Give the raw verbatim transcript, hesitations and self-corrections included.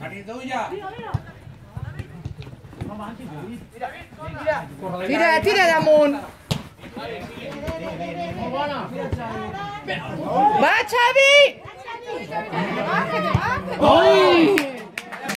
¡Aleluya! Tira, tira, Damun. ¡Va, Xavi! ¡Ay!